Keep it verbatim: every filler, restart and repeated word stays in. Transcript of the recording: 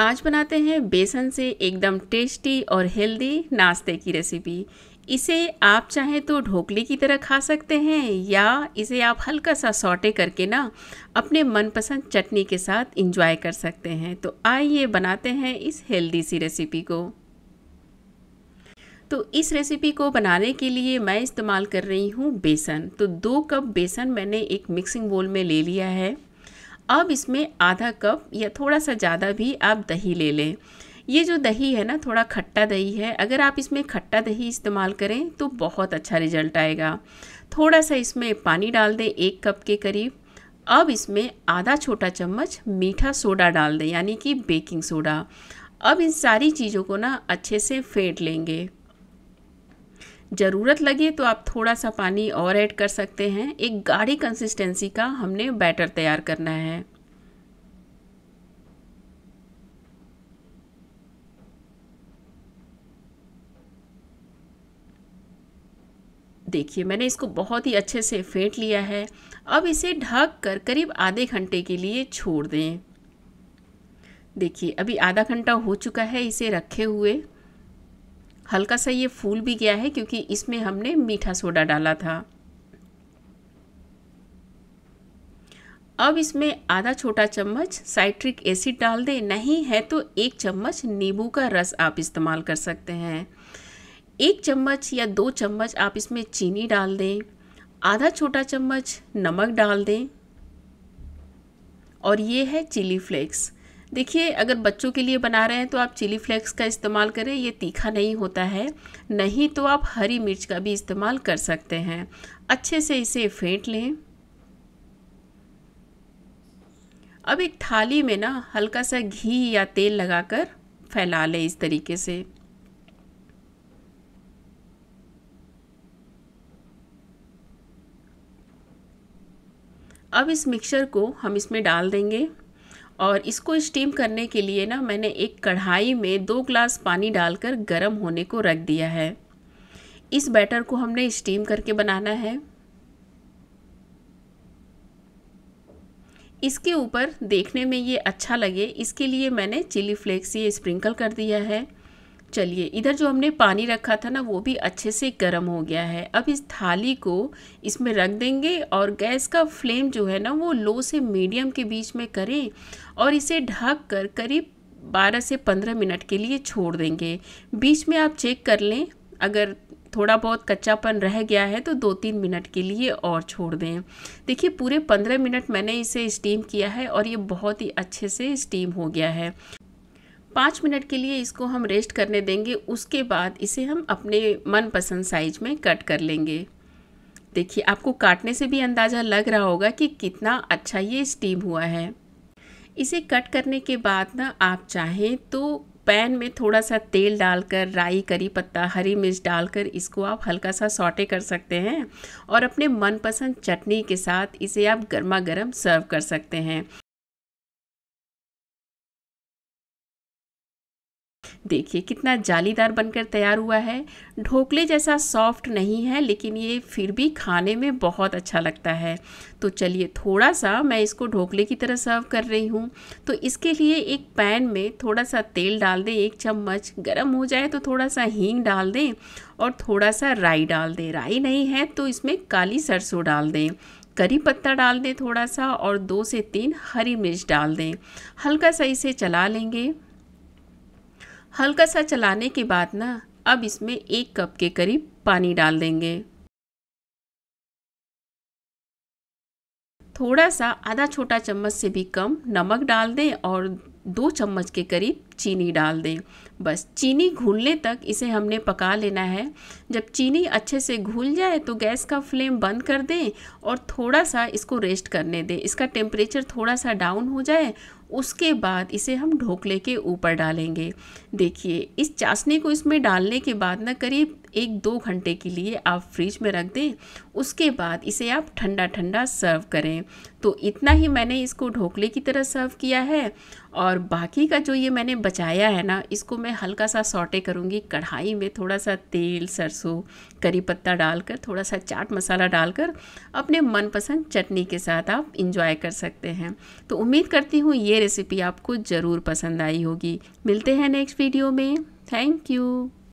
आज बनाते हैं बेसन से एकदम टेस्टी और हेल्दी नाश्ते की रेसिपी। इसे आप चाहें तो ढोकले की तरह खा सकते हैं या इसे आप हल्का सा सौटे करके ना अपने मनपसंद चटनी के साथ एंजॉय कर सकते हैं। तो आइए बनाते हैं इस हेल्दी सी रेसिपी को। तो इस रेसिपी को बनाने के लिए मैं इस्तेमाल कर रही हूँ बेसन। तो दो कप बेसन मैंने एक मिक्सिंग बोल में ले लिया है। अब इसमें आधा कप या थोड़ा सा ज़्यादा भी आप दही ले लें। ये जो दही है ना, थोड़ा खट्टा दही है। अगर आप इसमें खट्टा दही इस्तेमाल करें तो बहुत अच्छा रिजल्ट आएगा। थोड़ा सा इसमें पानी डाल दें, एक कप के करीब। अब इसमें आधा छोटा चम्मच मीठा सोडा डाल दें, यानी कि बेकिंग सोडा। अब इन सारी चीज़ों को ना अच्छे से फेंट लेंगे। ज़रूरत लगे तो आप थोड़ा सा पानी और ऐड कर सकते हैं। एक गाढ़ी कंसिस्टेंसी का हमने बैटर तैयार करना है। देखिए, मैंने इसको बहुत ही अच्छे से फेंट लिया है। अब इसे ढक कर करीब आधे घंटे के लिए छोड़ दें। देखिए, अभी आधा घंटा हो चुका है इसे रखे हुए। हल्का सा ये फूल भी गया है क्योंकि इसमें हमने मीठा सोडा डाला था। अब इसमें आधा छोटा चम्मच साइट्रिक एसिड डाल दें, नहीं है तो एक चम्मच नींबू का रस आप इस्तेमाल कर सकते हैं। एक चम्मच या दो चम्मच आप इसमें चीनी डाल दें। आधा छोटा चम्मच नमक डाल दें। और ये है चिली फ्लेक्स। देखिए, अगर बच्चों के लिए बना रहे हैं तो आप चिली फ्लेक्स का इस्तेमाल करें, ये तीखा नहीं होता है। नहीं तो आप हरी मिर्च का भी इस्तेमाल कर सकते हैं। अच्छे से इसे फेंट लें। अब एक थाली में ना हल्का सा घी या तेल लगाकर फैला लें इस तरीके से। अब इस मिक्सचर को हम इसमें डाल देंगे और इसको स्टीम करने के लिए ना मैंने एक कढ़ाई में दो ग्लास पानी डालकर गर्म होने को रख दिया है। इस बैटर को हमने स्टीम करके बनाना है। इसके ऊपर देखने में ये अच्छा लगे, इसके लिए मैंने चिली फ्लेक्स ये स्प्रिंकल कर दिया है। चलिए, इधर जो हमने पानी रखा था ना, वो भी अच्छे से गर्म हो गया है। अब इस थाली को इसमें रख देंगे और गैस का फ्लेम जो है ना वो लो से मीडियम के बीच में करें और इसे ढक कर करीब बारह से पंद्रह मिनट के लिए छोड़ देंगे। बीच में आप चेक कर लें, अगर थोड़ा बहुत कच्चापन रह गया है तो दो तीन मिनट के लिए और छोड़ दें। देखिए, पूरे पंद्रह मिनट मैंने इसे स्टीम किया है और ये बहुत ही अच्छे से स्टीम हो गया है। पाँच मिनट के लिए इसको हम रेस्ट करने देंगे। उसके बाद इसे हम अपने मनपसंद साइज में कट कर लेंगे। देखिए, आपको काटने से भी अंदाज़ा लग रहा होगा कि कितना अच्छा ये स्टीम हुआ है। इसे कट करने के बाद ना आप चाहें तो पैन में थोड़ा सा तेल डालकर राई, करी पत्ता, हरी मिर्च डालकर इसको आप हल्का सा सौटे कर सकते हैं और अपने मनपसंद चटनी के साथ इसे आप गर्मा गर्म सर्व कर सकते हैं। देखिए, कितना जालीदार बनकर तैयार हुआ है। ढोकले जैसा सॉफ्ट नहीं है, लेकिन ये फिर भी खाने में बहुत अच्छा लगता है। तो चलिए, थोड़ा सा मैं इसको ढोकले की तरह सर्व कर रही हूँ। तो इसके लिए एक पैन में थोड़ा सा तेल डाल दें, एक चम्मच। गर्म हो जाए तो थोड़ा सा हींग डाल दें और थोड़ा सा राई डाल दें। राई नहीं है तो इसमें काली सरसों डाल दें, करी पत्ता डाल दें थोड़ा सा और दो से तीन हरी मिर्च डाल दें। हल्का सा इसे चला लेंगे। हल्का सा चलाने के बाद ना अब इसमें एक कप के करीब पानी डाल देंगे। थोड़ा सा आधा छोटा चम्मच से भी कम नमक डाल दें और दो चम्मच के करीब चीनी डाल दें। बस चीनी घुलने तक इसे हमने पका लेना है। जब चीनी अच्छे से घुल जाए तो गैस का फ्लेम बंद कर दें और थोड़ा सा इसको रेस्ट करने दें। इसका टेम्परेचर थोड़ा सा डाउन हो जाए, उसके बाद इसे हम ढोकले के ऊपर डालेंगे। देखिए, इस चाशनी को इसमें डालने के बाद ना करीब एक दो घंटे के लिए आप फ्रिज में रख दें। उसके बाद इसे आप ठंडा ठंडा सर्व करें। तो इतना ही मैंने इसको ढोकले की तरह सर्व किया है और बाकी का जो ये मैंने बचाया है ना, इसको मैं हल्का सा सॉटे करूँगी कढ़ाई में, थोड़ा सा तेल सरसों करी पत्ता डालकर, थोड़ा सा चाट मसाला डालकर अपने मनपसंद चटनी के साथ आप इंजॉय कर सकते हैं। तो उम्मीद करती हूँ ये रेसिपी आपको ज़रूर पसंद आई होगी। मिलते हैं नेक्स्ट वीडियो में। Thank you.